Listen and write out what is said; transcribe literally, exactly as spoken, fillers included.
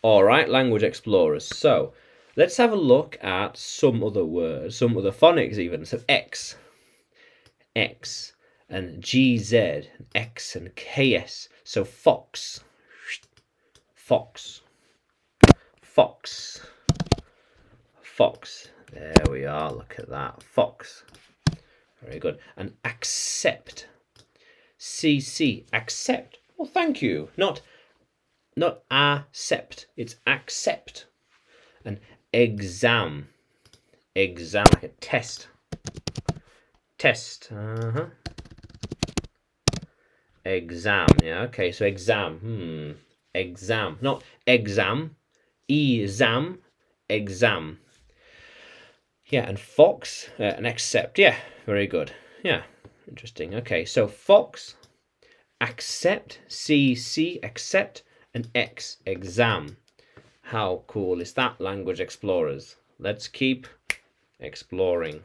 All right, language explorers. So let's have a look at some other words, some other phonics even. So X, X, and G Z, and X, and K S. So fox, fox, fox, fox. There we are. Look at that. Fox. Very good. And accept. C C. Accept. Well, thank you. Not, not accept. It's accept. And exam. Exam. Test. Test. Uh-huh. Exam. Yeah, okay. So exam. Hmm. Exam. Not exam. E-zam. Exam. Yeah, and fox, uh, and accept. Yeah, very good. Yeah, interesting. Okay, so fox, accept, C C, accept, and X, exam. How cool is that, language explorers? Let's keep exploring.